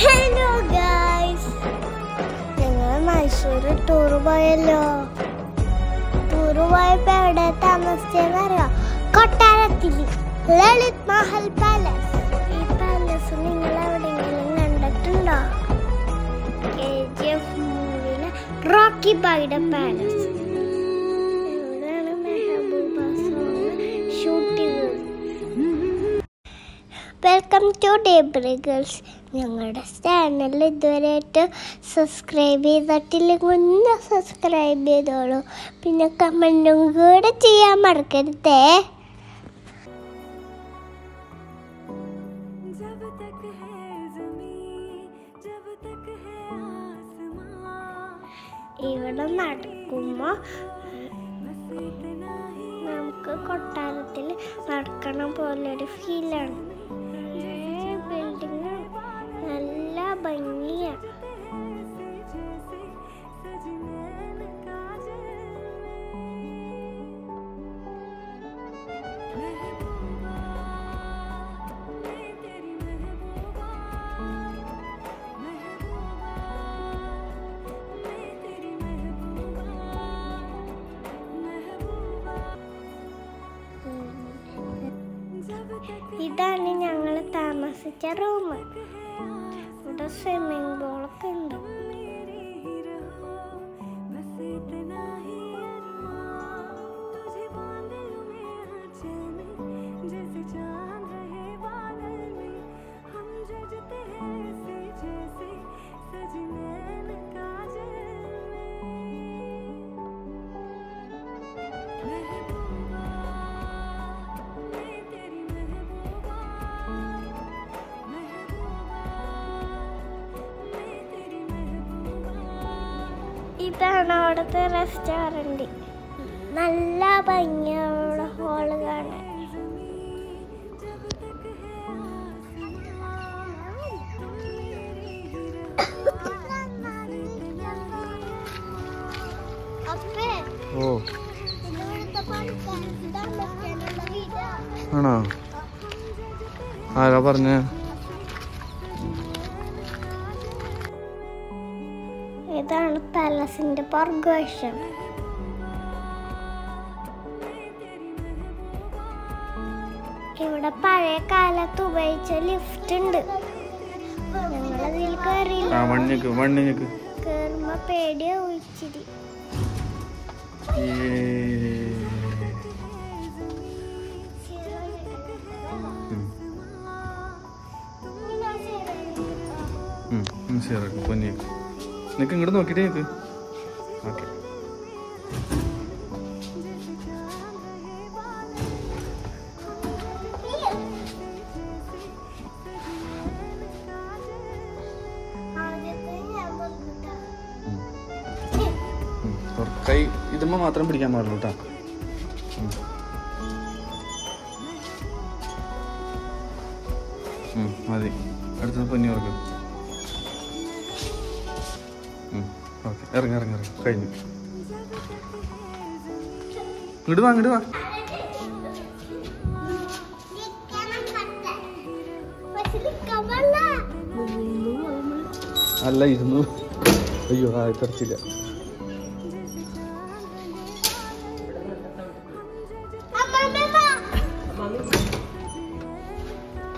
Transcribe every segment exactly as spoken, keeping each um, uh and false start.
Hello guys! ഞങ്ങൾ Mysore tour പോയല്ലോ. Tour പോയപ്പോ എവിടെ താമസിച്ചെന്ന് അറിയാം? കൊട്ടാരത്തിൽ ലളിത് മഹൽ പാലസ്. ഈ പാലസ് നിങ്ങൾ എവിടെയെങ്കിലും കണ്ടിട്ടുണ്ടോ? കെ ജി എഫ് മൂവിയിലെ റോക്കി ഭായിയുടെ പാലസ്. എവിടെയാണ് മെഹബൂബ ഷൂട്ട് ചെയ്തത്? വെൽക്കം ടു ഡേബ്രി ഗേൾസ്. ഞങ്ങളുടെ ചാനൽ ഇതുവരെയായിട്ട് സബ്സ്ക്രൈബ് ചെയ്തിട്ടില്ലെങ്കിൽ ഒന്ന് സബ്സ്ക്രൈബ് ചെയ്തോളൂ. പിന്നെ കമൻറ്റും കൂടെ ചെയ്യാൻ മറക്കരുതേ. ഇവിടെ നടക്കുമ്പോൾ നമുക്ക് കൊട്ടാരത്തിൽ നടക്കണ പോലൊരു ഫീലാണ്. ബിൽഡിങ് നല്ല ഭംഗിയാണ്. ഇതാണ് ഞങ്ങൾ താമസിച്ച റൂം. ഇവിടെ സ്വിമ്മിംഗ് പൂളൊക്കെ ഉണ്ട്. ഇതാണ് അവിടുത്തെ റെസ്റ്റോറൻറ്റ്. നല്ല ഭംഗിയുള്ള ഹോള് കാണാൻ. ആണോ? ആരാ പറഞ്ഞ? ഇതാണ് പാലസിന്റെ പുറകുവശം. ഇവിടെ പഴയ കാലത്ത് ഉപയോഗിച്ച ലിഫ്റ്റ് ഉണ്ട്. ഞങ്ങളതിൽ കേറുമ്പോ പേടിയ ഒഴിച്ചിരി. നിനക്ക് ഇങ്ങോട്ട് നോക്കിട്ടേ നിൽക്ക്. ഓക്കെ, കൈ ഇതുമ്മ മാത്രം പിടിക്കാൻ പാടുള്ളൂ കേട്ടോ. മതി, അടുത്തത് പൊന്നി ഓർക്കും. ഓക്കെ, ഇറങ്ങി ഇറങ്ങി ഇറങ്ങി കഴിഞ്ഞു. ഇങ്ങോട്ട് വാ, ഇങ്ങോട്ട് വാ. അല്ല ഇരുന്നു. അയ്യോ, ആ തെറിച്ചില്ല.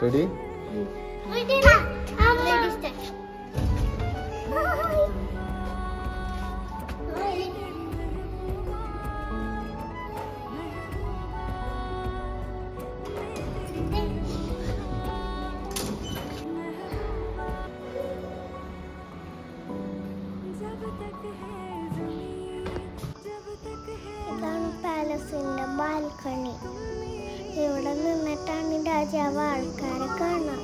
റെഡി? ഇതാണ് പാലസിന്റെ ബാൽക്കണി. ഇവിടെ നിന്നിട്ടാണ് രാജാവ് ആൾക്കാരെ കാണാം.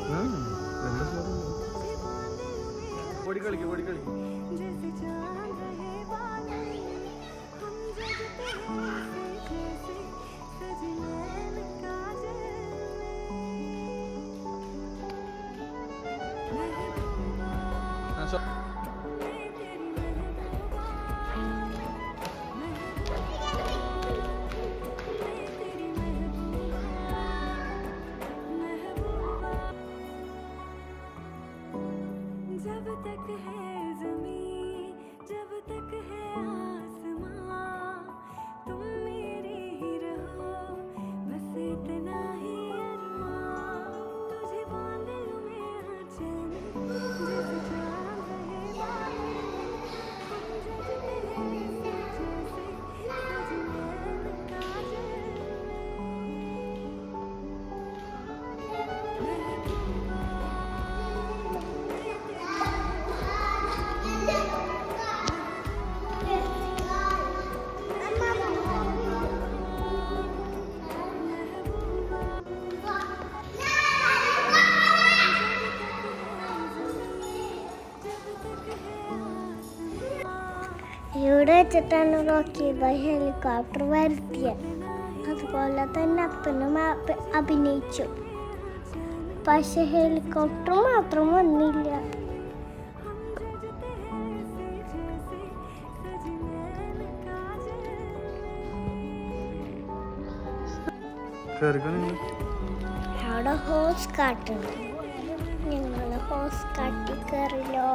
जब तक है ज़मीन, जब तक है आसमां, तुम मेरे ही रहो, बस इतना ही अरमान। तुझे बांध लूं मैं चैन, जैसे चाँद है बादल, तुम जगते हैं जैसे सजनैन काजल में। ഇവിടെ വെച്ചിട്ടാണ് റോക്കി ഭായ് ഹെലികോപ്റ്റർ വരുത്തിയത്. അതുപോലെ തന്നെ അപ്പനും അഭിനയിച്ചു. പക്ഷെ ഹെലികോപ്റ്റർ മാത്രം വന്നില്ല. അവിടെ ഹോസ് കാട്ടുണ്ട്. ഞങ്ങൾ ഹോസ് കാട്ടി കയറില്ലോ.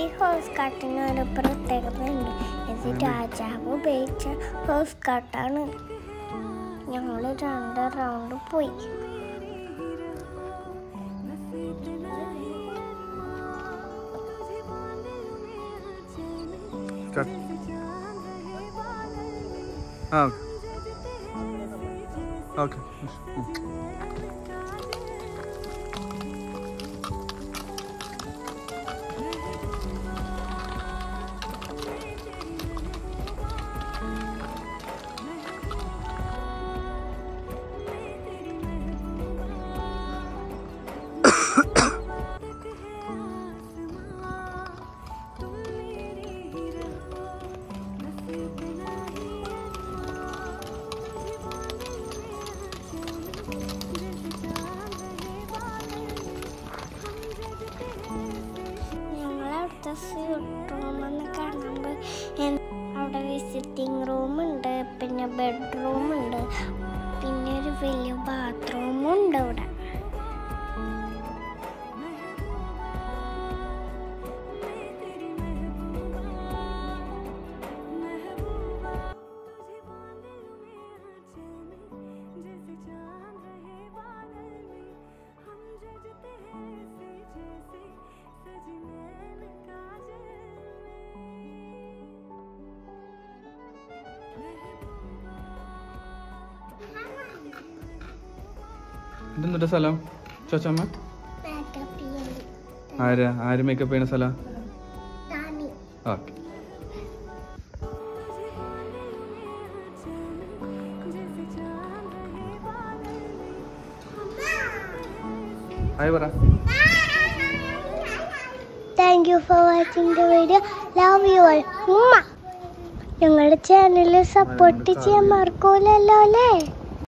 ഈ ഹോസ് കാട്ടിന് ഒരു പ്രത്യേകതയുണ്ട്. ഇത് രാജാവ് ഉപയോഗിച്ച ഹോസ് കാട്ടാണ്. ഞങ്ങൾ രണ്ട് റൗണ്ട് പോയി. അവിടെ വിസിറ്റിംഗ് റൂമുണ്ട്, പിന്നെ ബെഡ്റൂമുണ്ട്, പിന്നെ ഒരു വലിയ ബാത്റൂമുണ്ട്. അവിടെ ഇതെന്താ സ്ഥലം ചോച്ചമ്മ? ആരാ ആര് മേക്കപ്പ് ചെയ്യണ സ്ഥലം? ഓക്കെ. ഹായ് പറ. Thank you for watching the video. Love you all. ഞങ്ങളുടെ ചാനൽ സപ്പോർട്ട് ചെയ്യാൻ മറക്കൂലല്ലോ അല്ലേ?